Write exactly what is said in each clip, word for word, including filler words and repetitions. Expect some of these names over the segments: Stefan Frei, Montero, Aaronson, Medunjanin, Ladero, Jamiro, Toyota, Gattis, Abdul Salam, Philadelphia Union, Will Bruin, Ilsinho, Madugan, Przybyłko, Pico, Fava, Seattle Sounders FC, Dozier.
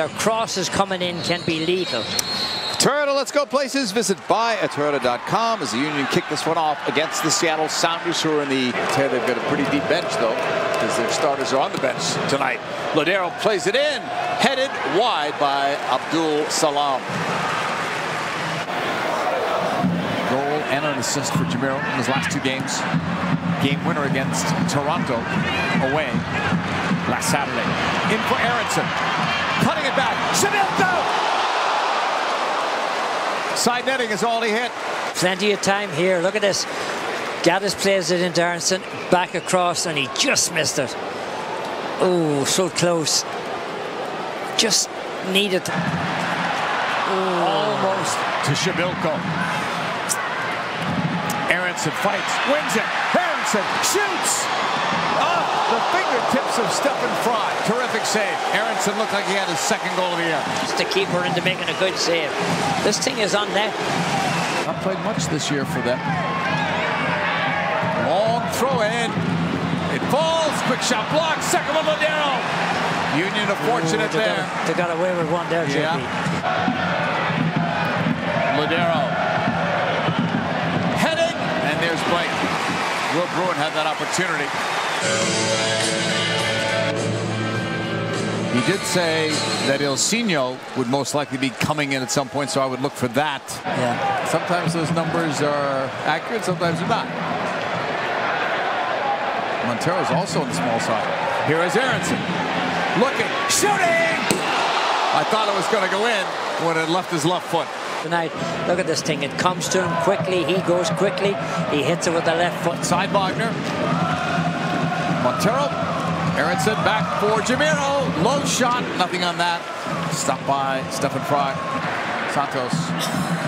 Their crosses coming in can be lethal. Toyota Let's Go Places. Visit buy a toyota dot com as the Union kick this one off against the Seattle Sounders, who are in the... I'll tell you, they've got a pretty deep bench, though, because their starters are on the bench tonight. Ladero plays it in, headed wide by Abdul Salam. Goal and an assist for Jamiro in his last two games. Game winner against Toronto away last Saturday. In for Aaronson. Cutting it back. Seattle! Side netting is all he hit. Plenty of time here. Look at this. Gattis plays it into Aaronson. Back across, and he just missed it. Oh, so close. Just needed. Ooh. Almost to Przybyłko. Aaronson fights, wins it. Aaronson shoots. Off the fingertips of Stefan Frei. Terrific save. Aaronson looked like he had his second goal of the year. Just to keep her into making a good save. This thing is on net. Not played much this year for them. Long throw in. It falls. Quick shot block. Second one, Ladero. Union are fortunate. Ooh, they there. Got a, they got away with one there, J P. Yeah. Ladero. Headed. And there's Blake. Will Bruin had that opportunity. He did say that Ilsinho would most likely be coming in at some point, so I would look for that. Yeah. Sometimes those numbers are accurate, sometimes they're not. Montero's also on the small side. Here is Aaronson. Looking. Shooting! I thought it was going to go in when it left his left foot. Tonight, look at this thing. It comes to him quickly. He goes quickly. He hits it with the left foot. Side Wagner. Montero, Aaronson back for Jamiro, low shot, nothing on that. Stopped by Stefan Frei, Santos,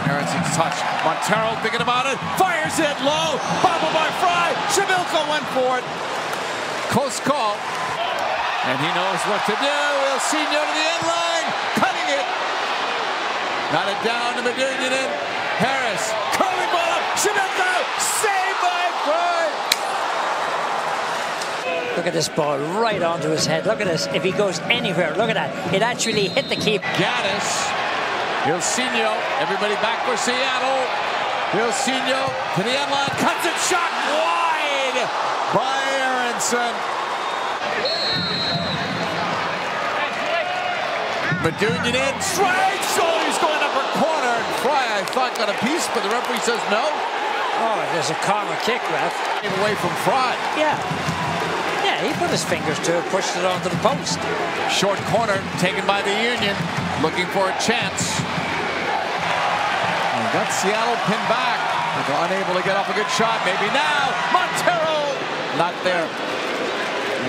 Aaronson's touch. Montero thinking about it, fires it low, bobbled by Frei, Przybyłko went for it. Close call, and he knows what to do. Ilsinho to the end line, cutting it. Got it down to Medunjanin, Harris, curling ball up, Przybyłko, saved by Frei. Look at this ball right onto his head. Look at this. If he goes anywhere, look at that. It actually hit the keeper. Gattis, Ilsinho, everybody back for Seattle. Ilsinho to the end line, cuts it, shot wide by Aaronson. Medunjanin strikes. Oh, he's going upper corner. And Frei, I thought, got a piece, but the referee says no. Oh, there's a corner kick, ref. Came away from Frei. Yeah. He put his fingers to it, pushed it onto the post. Short corner taken by the Union, looking for a chance. And got Seattle pinned back. They're unable to get off a good shot. Maybe now, Montero! Not there.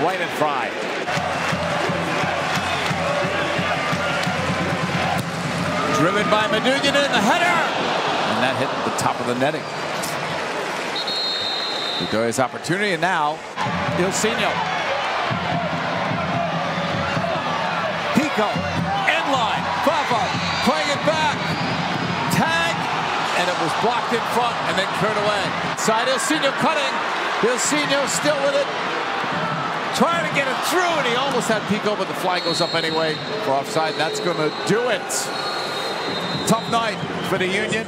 Right at Frei. Driven by Madugan in the header! And that hit the top of the netting. Dozier opportunity, and now Ilsinho. Pico, end line, Fava, playing it back, tag, and it was blocked in front and then cleared away. Side Ilsinho cutting, Ilsinho still with it, trying to get it through, and he almost had Pico, but the flag goes up anyway for offside. That's going to do it. Tough night for the Union.